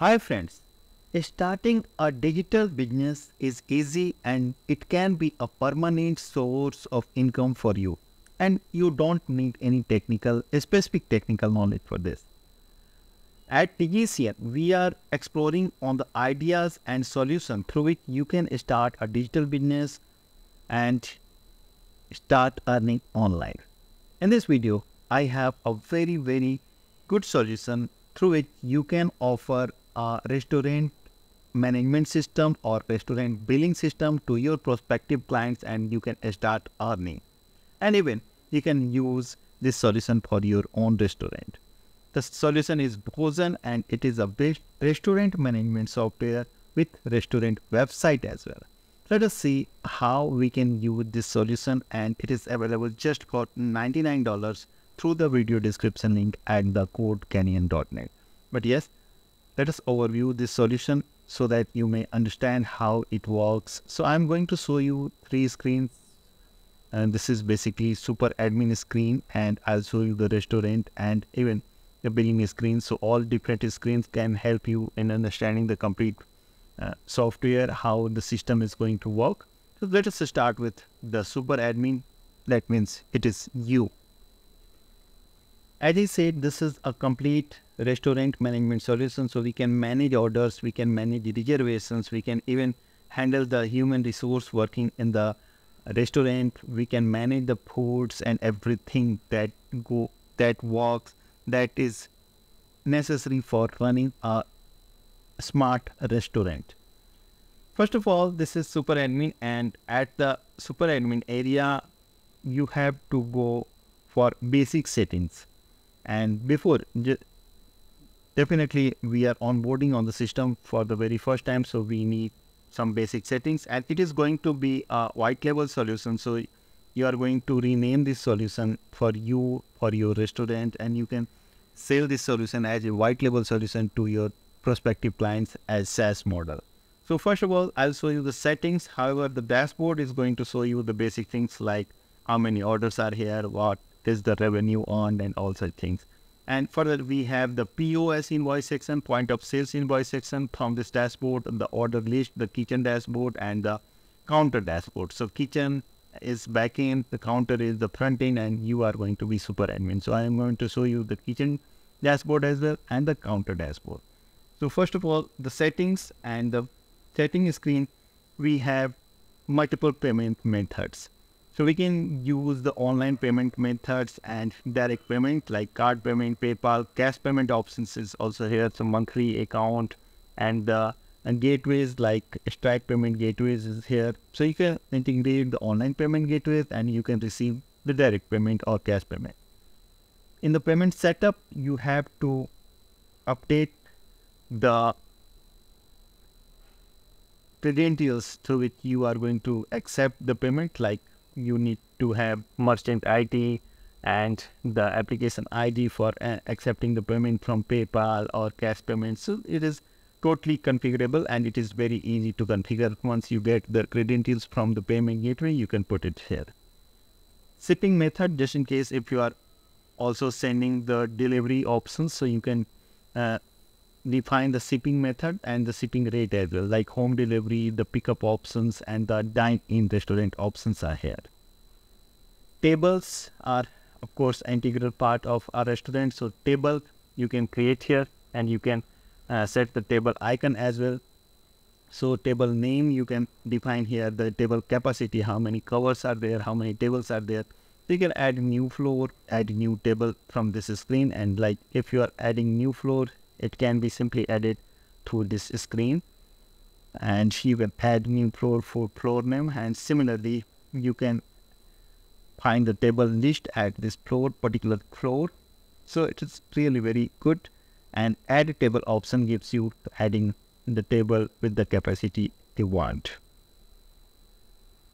Hi friends, starting a digital business is easy and it can be a permanent source of income for you, and you don't need any specific technical knowledge for this. At TGCN, we are exploring on the ideas and solutions through which you can start a digital business and start earning online. In this video, I have a very, very good solution through which you can offer a restaurant management system or restaurant billing system to your prospective clients, and you can start earning, and even you can use this solution for your own restaurant. The solution is Bhojon, and it is a restaurant management software with restaurant website as well. Let us see how we can use this solution, and it is available just for $99 through the video description link at the CodeCanyon.net. But yes, let us overview this solution so that you may understand how it works. So I'm going to show you three screens, and this is basically super admin screen, and I'll show you the restaurant and even the billing screen. So all different screens can help you in understanding the complete software, how the system is going to work. So let us start with the super admin. That means it is you. As I said, this is a complete restaurant management solution, so we can manage orders, we can manage reservations, we can even handle the human resource working in the restaurant, we can manage the foods and everything that is necessary for running a smart restaurant. First of all, this is super admin, and at the super admin area you have to go for basic settings. And before, definitely we are onboarding on the system for the very first time, so we need some basic settings, and it is going to be a white label solution, so you are going to rename this solution for you, for your restaurant, and you can sell this solution as a white label solution to your prospective clients as SaaS model. So first of all, I'll show you the settings. However, the dashboard is going to show you the basic things like how many orders are here, what is the revenue earned, and all such things. And further, we have the POS invoice section, point of sales invoice section from this dashboard, the order list, the kitchen dashboard, and the counter dashboard. So kitchen is back end, the counter is the front end, and you are going to be super admin. So I am going to show you the kitchen dashboard as well and the counter dashboard. So first of all, the settings. And the setting screen, we have multiple payment methods. So we can use the online payment methods and direct payment like card payment, PayPal, cash payment options is also here. So monthly account and the gateways like Stripe payment gateways is here. So you can integrate the online payment gateways and you can receive the direct payment or cash payment. In the payment setup, you have to update the credentials through which you are going to accept the payment, like you need to have merchant ID and the application ID for accepting the payment from PayPal or cash payment. So it is totally configurable, and it is very easy to configure. Once you get the credentials from the payment gateway, you can put it here. Shipping method, just in case if you are also sending the delivery options, so you can define the shipping method and the shipping rate as well, like home delivery, the pickup options, and the dine-in restaurant options are here. Tables are, of course, an integral part of our restaurant. So table you can create here, and you can set the table icon as well. So table name you can define here, the table capacity, how many covers are there, how many tables are there. You can add new floor, add new table from this screen, and like if you are adding new floor, it can be simply added through this screen, and you can add new floor for floor name. And similarly, you can find the table list at this particular floor. So it is really very good. And add a table option gives you adding the table with the capacity you want.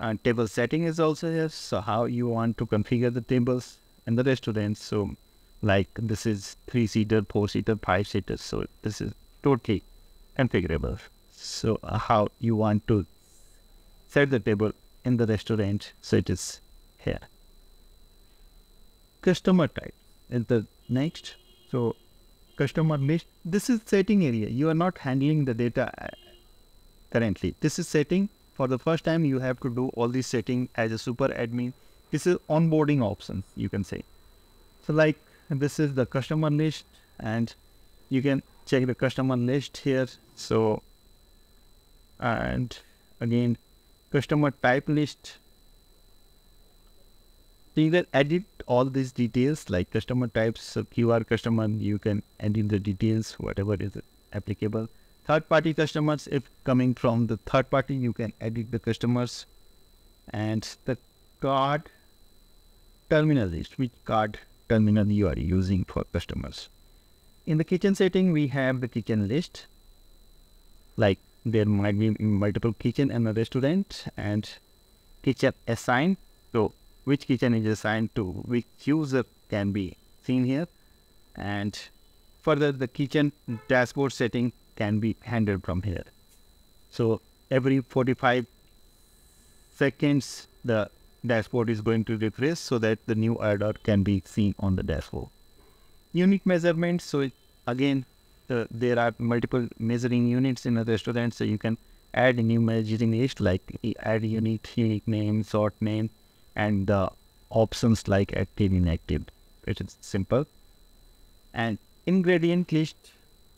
And table setting is also here, so how you want to configure the tables in the restaurant. So like this is 3-seater, 4-seater, 5-seater. So this is totally configurable. So how you want to set the table in the restaurant. So it is here. Customer type is the next. So customer list. This is setting area. You are not handling the data currently. This is setting. For the first time, you have to do all this setting as a super admin. This is onboarding options, you can say. So like this is the customer list, and you can check the customer list here. So, and again, customer type list. So you can edit all these details like customer types, so QR customer, you can edit the details, whatever is applicable. Third party customers, if coming from the third party, you can edit the customers. And the card terminal list, which card terminal you are using for customers. In the kitchen setting, we have the kitchen list. Like there might be multiple kitchen in a restaurant, and kitchen assigned. So which kitchen is assigned to which user can be seen here. And further, the kitchen dashboard setting can be handled from here. So every 45 seconds, the dashboard is going to refresh so that the new order can be seen on the dashboard. Unit measurements. So again, there are multiple measuring units in a restaurant. So you can add a new measuring list, like add unit, unique name, sort name, and the options like active, inactive. It is simple. And ingredient list,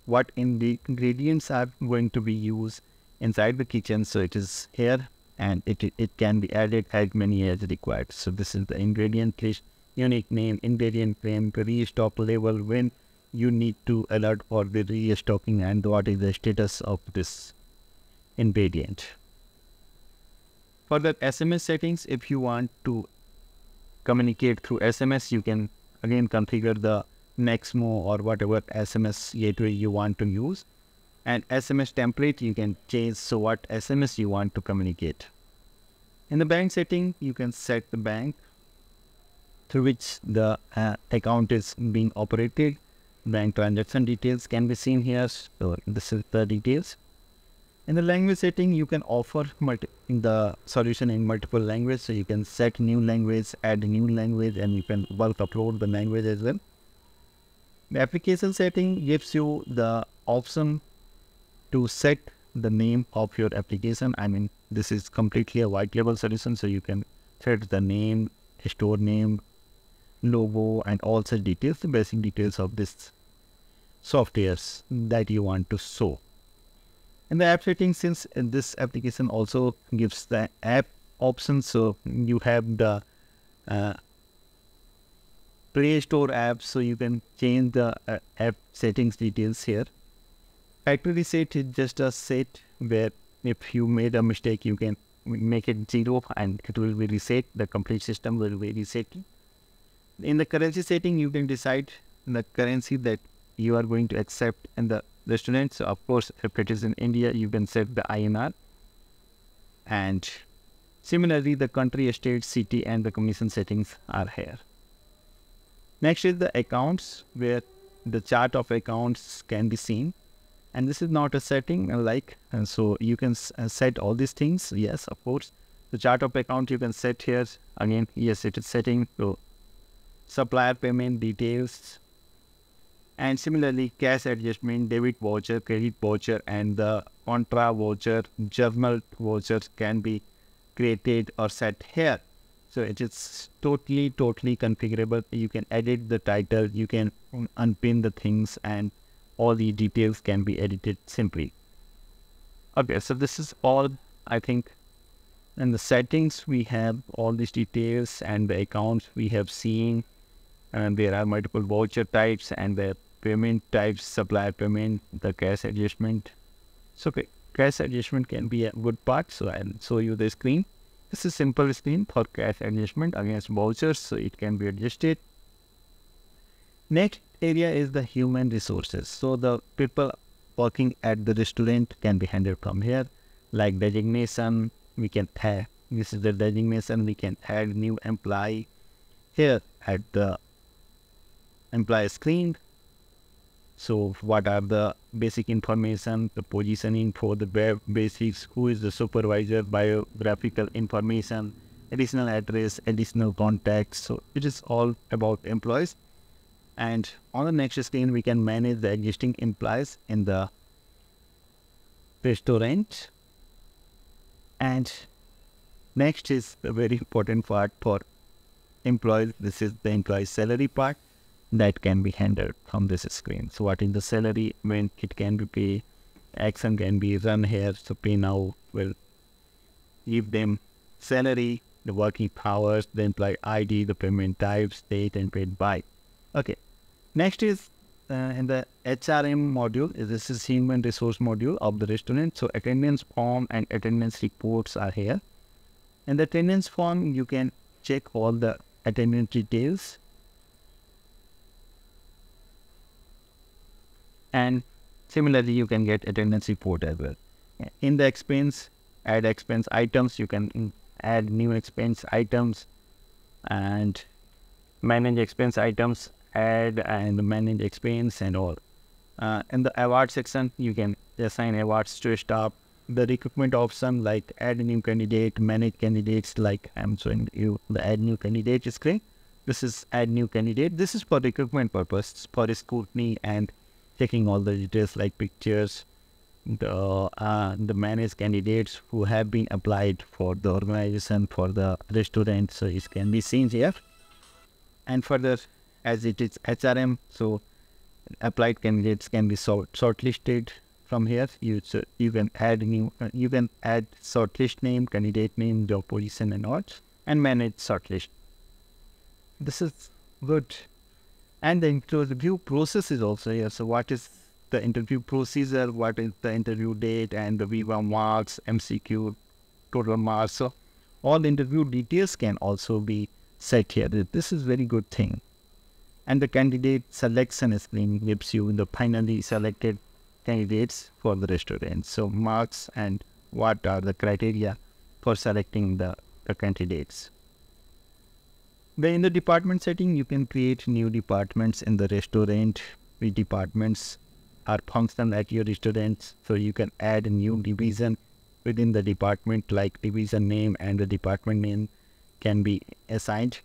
what in the ingredients are going to be used inside the kitchen. So it is here, and it can be added as many as required. So this is the ingredient list, unique name, ingredient name, restock level, when you need to alert for the restocking, and what is the status of this ingredient. For the SMS settings, if you want to communicate through SMS, you can again configure the Nexmo or whatever SMS gateway you want to use. And SMS template, you can change so what SMS you want to communicate. In the bank setting, you can set the bank through which the account is being operated. Bank transaction details can be seen here. So this is the details. In the language setting, you can offer the solution in multiple languages. So you can set new language, add new language, and you can bulk upload the language as well. The application setting gives you the option to set the name of your application. I mean, this is completely a white label solution, so you can set the name, store name, logo, and all such details, the basic details of this softwares that you want to show. In the app setting, since this application also gives the app option, so you have the Play Store app, so you can change the app settings details here. Factory set is just a set where if you made a mistake, you can make it 0 and it will be reset. The complete system will be reset. In the currency setting, you can decide the currency that you are going to accept in the restaurant. So of course, if it is in India, you can set the INR. And similarly, the country, state, city, and the commission settings are here. Next is the accounts, where the chart of accounts can be seen. And this is not a setting like, and so you can set all these things. Yes, of course. The chart of account you can set here. Again, yes, it is setting. So supplier payment details. And similarly, cash adjustment, debit voucher, credit voucher, and the contra voucher, journal vouchers can be created or set here. So it is totally configurable. You can edit the title, you can unpin the things, and all the details can be edited simply. Okay, so this is all, I think. In the settings, we have all these details, and the accounts we have seen. And there are multiple voucher types and the payment types, supplier payment, the cash adjustment. So okay, cash adjustment can be a good part. So I'll show you the screen. This is simple screen for cash adjustment against vouchers, so it can be adjusted. Next area is the human resources. So the people working at the restaurant can be handled from here, like designation. We can add, this is the designation, we can add new employee here at the employee screen. So what are the basic information, the positioning for the web basics, who is the supervisor, biographical information, additional address, additional contacts. So it is all about employees. And on the next screen, we can manage the existing employees in the restaurant. And next is the very important part for employees. This is the employee salary part that can be handled from this screen. So what is the salary? When it can be paid, action can be run here. So pay now will give them salary, the working hours, the employee ID, the payment type, state, and paid by. Okay. Next is in the HRM module. This is human resource module of the restaurant. So attendance form and attendance reports are here. In the attendance form, you can check all the attendance details. And similarly, you can get attendance report as well. In the expense, add expense items. You can add new expense items and manage expense items. Add and manage expense and all. In the award section, you can assign awards to staff. The recruitment option, like add new candidate, manage candidates, like I'm showing you the add new candidate screen. This is add new candidate. This is for recruitment purpose, for scrutiny and checking all the details like pictures, the managed candidates who have been applied for the organization, for the restaurant. So it can be seen here. And further, as it is HRM, so applied candidates can be shortlisted from here. You can add new, you can add shortlist name, candidate name, job position, and all, and manage shortlist. This is good. And the interview process is also here. So what is the interview procedure? What is the interview date and the Viva marks, MCQ, total marks? So all the interview details can also be set here. This is very good thing. And the candidate selection screen gives you the finally selected candidates for the restaurant. So marks and what are the criteria for selecting the candidates. Then in the department setting, you can create new departments in the restaurant. The departments are functional at your restaurant. So you can add a new division within the department, like division name and the department name can be assigned.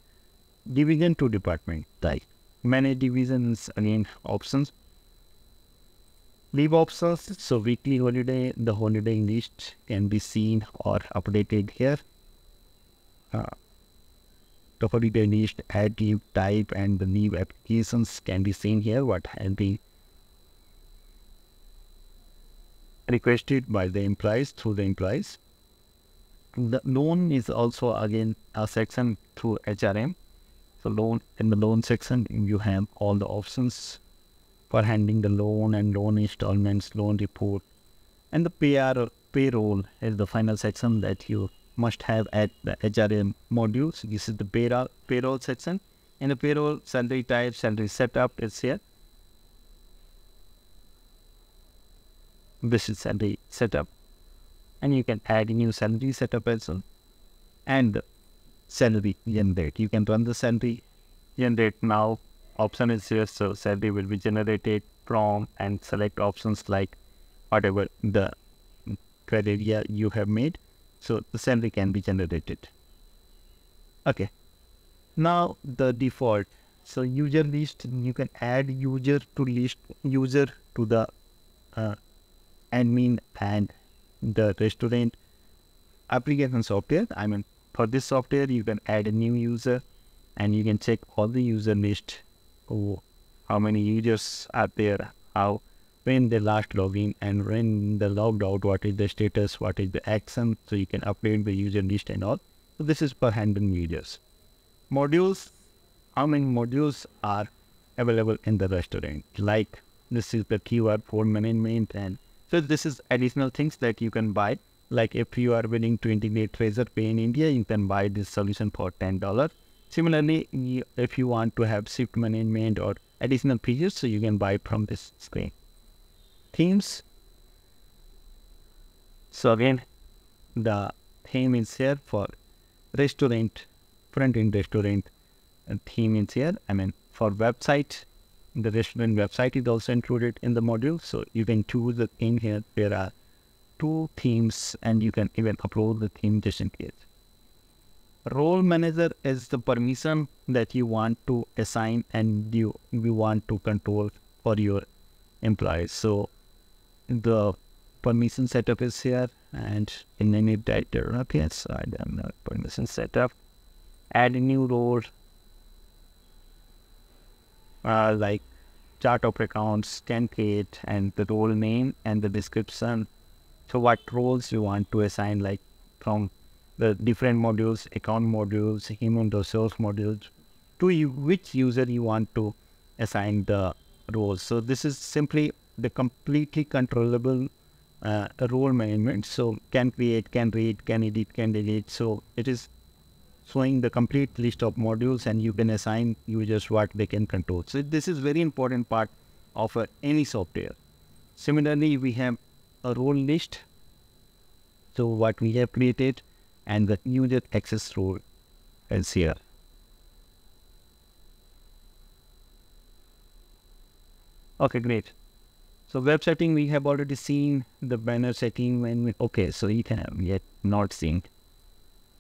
Division to department type. Manage divisions, again, options. Leave options. So weekly holiday, the holiday list can be seen or updated here. The holiday list, add leave type, and the leave applications can be seen here, what has been requested by the employees through the employees. The loan is also again a section through HRM. So loan, in the loan section, you have all the options for handling the loan and loan installments, loan report. And the payroll is the final section that you must have at the HRM module. So this is the payroll section. And the payroll, salary type, salary setup is here. This is salary setup. And you can add new salary setup as well. And salary generate. You can run the salary generate now. Option is here. So salary will be generated from and select options like whatever the criteria you have made. So the salary can be generated. Okay. Now the default. So user list, you can add user to the admin and the restaurant application software. I mean, for this software, you can add a new user and you can check all the user list. Oh, how many users are there? How, when they last log in and when they logged out, what is the status, what is the action, so you can update the user list and all. So this is for handling users. Modules, how many modules are available in the restaurant? Like this is the QR code management, and so this is additional things that you can buy. Like if you are willing to integrate RazorPay in India, you can buy this solution for $10. Similarly, if you want to have shift management or additional features, so you can buy from this screen. Themes. So again, the theme is here for restaurant, front-end restaurant, and theme is here. I mean, for website, the restaurant website is also included in the module. So you can choose the theme here. There are two themes and you can even upload the theme just in case. Role manager is the permission that you want to assign and you want to control for your employees. So the permission setup is here, and in any title, okay, so I don't know, permission setup, add a new role, like chart of accounts, template, and the role name and the description. So what roles you want to assign, like from the different modules, account modules, human resource modules, to you, which user you want to assign the roles. So this is simply the completely controllable role management. So can create, can read, can edit, can delete. So it is showing the complete list of modules, and you can assign users what they can control. So this is very important part of any software. Similarly, we have a role list. So what we have created, and the user access role is here. Okay, great. So web setting, we have already seen the banner setting when we, okay, so you can have yet not seen.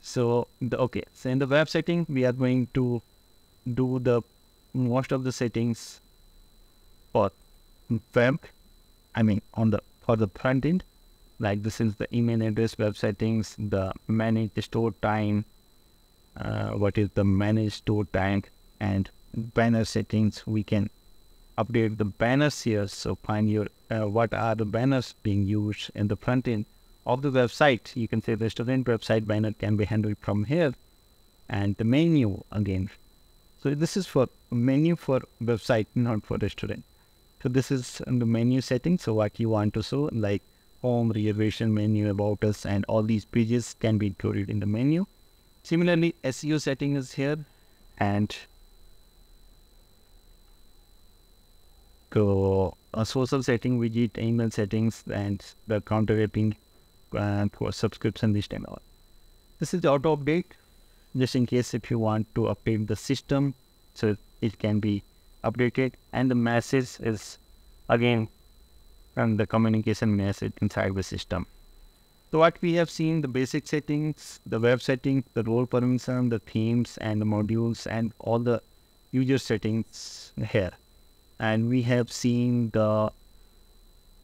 So the, okay, so in the web setting, we are going to do the most of the settings for web, I mean on the, for the front end, like this is the email address, web settings, the manage store time, what is the manage store time, and banner settings. We can update the banners here. So find your, what are the banners being used in the front end of the website. You can say the restaurant website banner can be handled from here, and the menu again. So this is for menu for website, not for restaurant. So this is the menu setting. So what you want to show, like home, reservation, menu, about us, and all these pages can be included in the menu. Similarly, SEO setting is here, and so a social setting, widget, email settings, and the counter wrapping for subscription list and all. This is the auto update, just in case if you want to update the system, so it can be updated. And the message is again and the communication message inside the system. So what we have seen, the basic settings, the web setting, the role permission, the themes and the modules, and all the user settings here. And we have seen the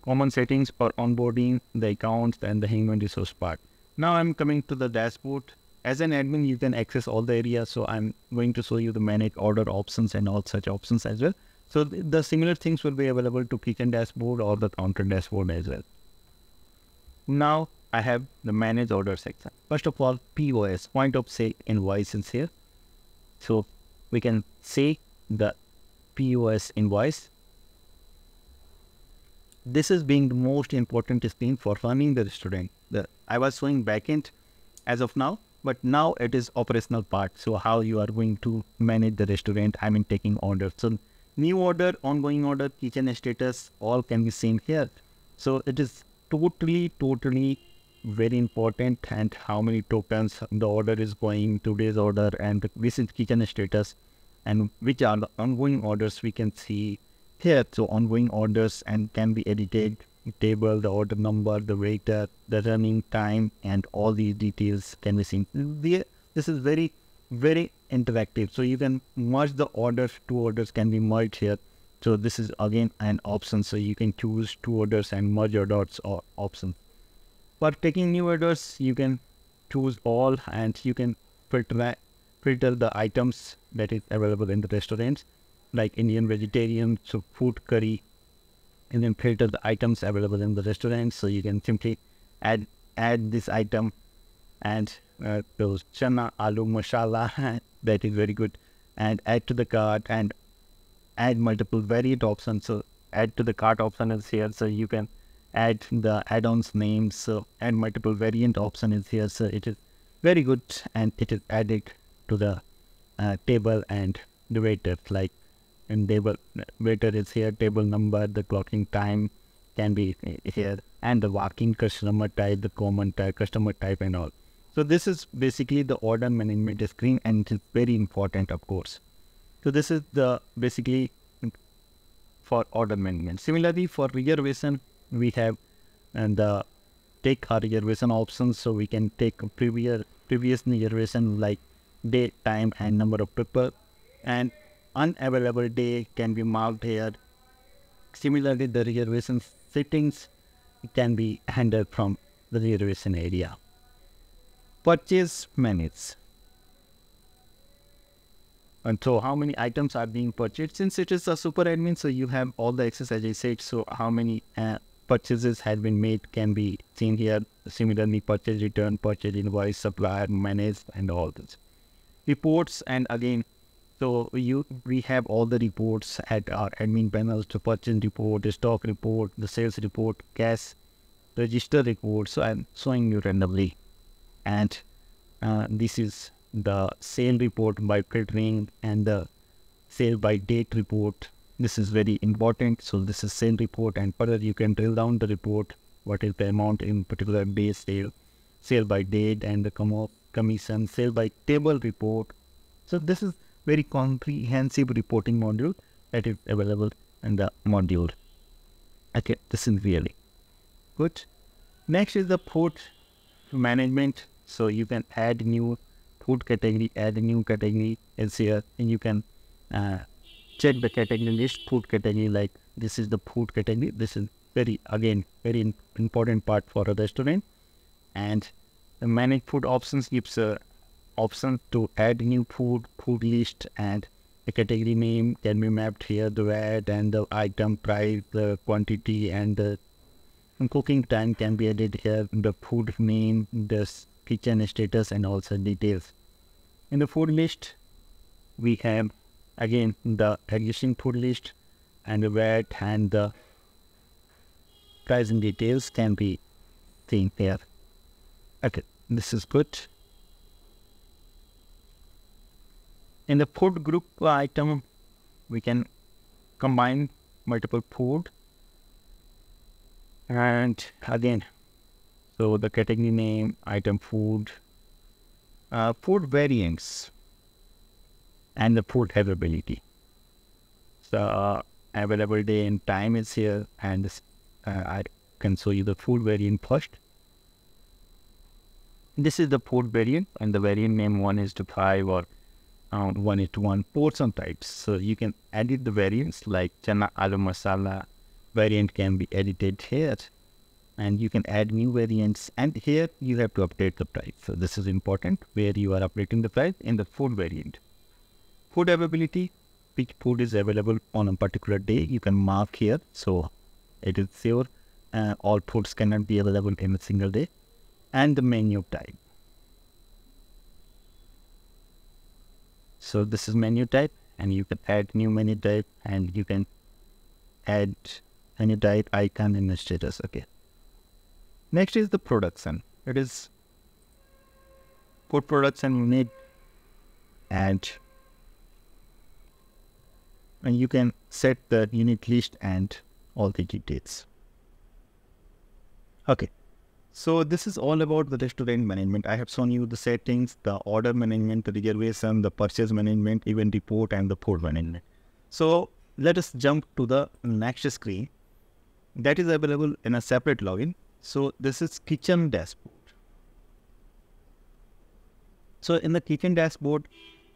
common settings for onboarding, the accounts, and the human resource part. Now I'm coming to the dashboard. As an admin, you can access all the areas. So I'm going to show you the manage order options and all such options as well. So the similar things will be available to kitchen dashboard or the counter dashboard as well. Now I have the manage order section. First of all, POS, point of sale invoices here. So we can see the POS invoice. This is being the most important screen for running the restaurant. I was showing backend as of now, but now it is operational part. So how you are going to manage the restaurant, I mean taking orders. So new order, ongoing order, kitchen status, all can be seen here. So it is totally very important, and how many tokens the order is going, today's order, and this is kitchen status, and which are the ongoing orders we can see here. So ongoing orders and can be edited, table, the order number, the waiter, the running time, and all these details can be seen. This is very interactive. So you can merge the orders, two orders can be merged here. So this is again an option. So you can choose two orders and merge orders or option. For taking new orders, you can choose all, and you can filter the items that is available in the restaurants, like Indian vegetarian, so food, curry, and then filter the items available in the restaurant. So you can simply add this item, and those chana, aloo, masala, that is very good, and add to the cart, and add multiple variant options. So add to the cart option is here, so you can add the add-ons names. So add multiple variant option is here, so it is very good, and it is added to the table and the waiter, like and table waiter is here, table number, the clocking time can be here, and the walking customer type, the common type, customer type, and all. So this is basically the order management screen, and it is very important, of course. So this is the basically for order management. Similarly, for reservation, we have and the take our reservation options. So we can take previous previous generation like date, time, and number of people, and unavailable day can be marked here. Similarly, the reservation settings can be handled from the reservation area. Purchase minutes. And so how many items are being purchased? Since it is a super admin, so you have all the access, as I said, so how many purchases have been made can be seen here. Similarly, purchase return, purchase invoice, supplier, manage, and all this. Reports, and again, so we have all the reports at our admin panel. So purchase report, the stock report, the sales report, cash, register report. So I'm showing you randomly. And this is the sale report by filtering and the sale by date report. This is very important. So this is sale report, and further you can drill down the report. What is the amount in particular day sale, sale by date, and the commission, sale by table report. So this is very comprehensive reporting module that is available in the module. Okay, this is really good. Next is the port management. So you can add new food category, add a new category is here, and you can check the category list, food category, like this is the food category. This is very important part for a restaurant. And the manage food options gives a option to add new food, food list, and the category name can be mapped here, the VAT and the item price, the quantity, and the cooking time can be added here, the food name, the kitchen status, and also details. In the food list, we have again the existing food list, and the VAT and the price and details can be seen here. Okay, this is good. In the food group item, we can combine multiple food, and again, so the category name, item food, food variants, and the food availability. So available day and time is here, and I can show you the food variant first. This is the food variant, and the variant name 1:5 or 1:1 portion types. So you can edit the variants like chana aloo masala variant can be edited here. And you can add new variants, and here you have to update the price. So this is important, where you are updating the price in the food variant. Food availability, which food is available on a particular day, you can mark here. So it is sure all foods cannot be available in a single day. And the menu type. So this is menu type, and you can add new menu type, and you can add menu type, icon, and status. Okay. Next is the production. It is food production unit, and you can set the unit list and all the details. Okay, so this is all about the restaurant management. I have shown you the settings, the order management, the reservation, the purchase management, event report, and the food management. So let us jump to the next screen that is available in a separate login. So this is kitchen dashboard. So in the kitchen dashboard,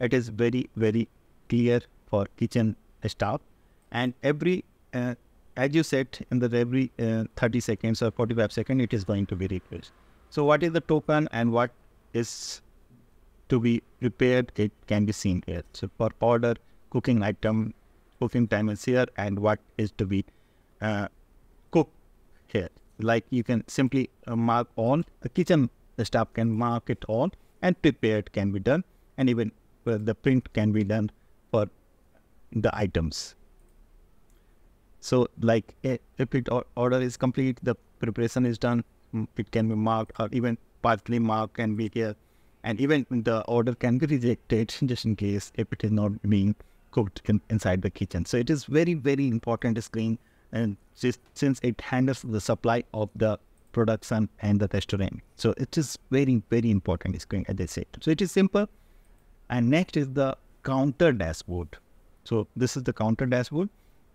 it is very clear for kitchen staff, and every as you said, in the every 30 seconds or 45 seconds, it is going to be refreshed. So what is the token and what is to be prepared, it can be seen here. So for order, cooking item, cooking time is here, and what is to be cooked here. Like you can simply mark all, the kitchen staff can mark it all, and prepared can be done, and even the print can be done for the items. So like if it order is complete, the preparation is done, it can be marked, or even partly marked can be here, and even the order can be rejected just in case if it is not being cooked inside the kitchen. So it is very important screen. And since it handles the supply of the production and the restaurant, so it is very important screen, as I said. So it is simple. And next is the counter dashboard. So this is the counter dashboard.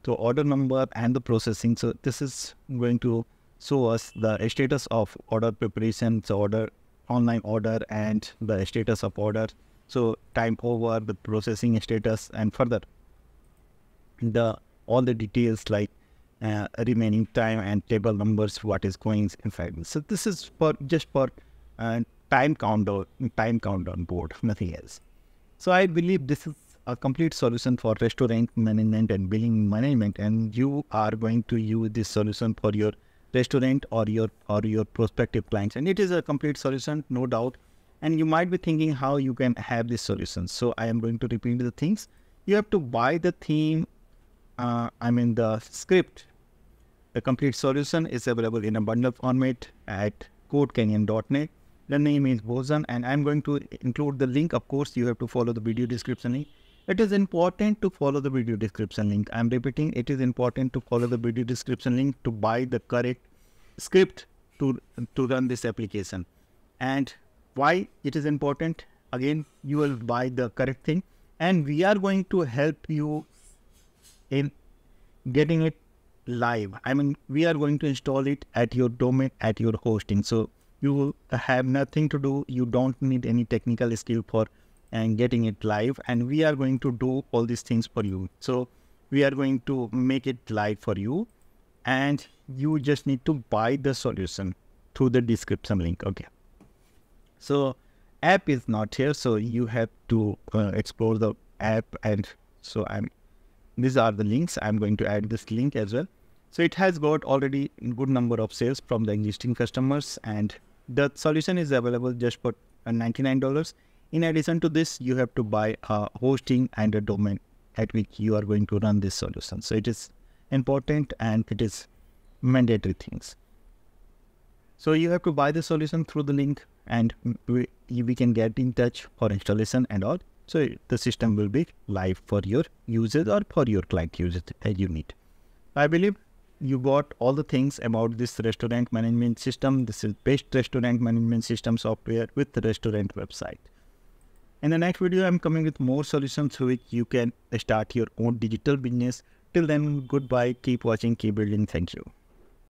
So order number and the processing. So this is going to show us the status of order preparation, so order online order and the status of order. So time over, the processing status, and further the all the details like remaining time and table numbers, what is going inside. So this is for just for time countdown board, nothing else. So I believe this is a complete solution for restaurant management and billing management, and you are going to use this solution for your restaurant or your prospective clients, and it is a complete solution, no doubt. And you might be thinking how you can have this solution. So I am going to repeat the things. You have to buy the theme, I mean the script. The complete solution is available in a bundle format at codecanyon.net. The name is Bhojon, and I'm going to include the link. Of course, you have to follow the video description link. It is important to follow the video description link. I'm repeating, it is important to follow the video description link to buy the correct script to run this application. And why it is important? Again, you will buy the correct thing, and we are going to help you in getting it live. I mean, we are going to install it at your domain, at your hosting. So you have nothing to do. You don't need any technical skill for and getting it live, and we are going to do all these things for you. So we are going to make it live for you, and you just need to buy the solution through the description link. Okay. So app is not here. So you have to explore the app. And so these are the links. I'm going to add this link as well. So it has got already a good number of sales from the existing customers, and the solution is available just for $99. In addition to this, you have to buy a hosting and a domain at which you are going to run this solution. So it is important, and it is mandatory things. So you have to buy the solution through the link, and we can get in touch for installation and all. So the system will be live for your users or for your client users as you need. I believe you got all the things about this restaurant management system. This is best restaurant management system software with the restaurant website. In the next video, I'm coming with more solutions so which you can start your own digital business. Till then, goodbye. Keep watching, keep building. Thank you.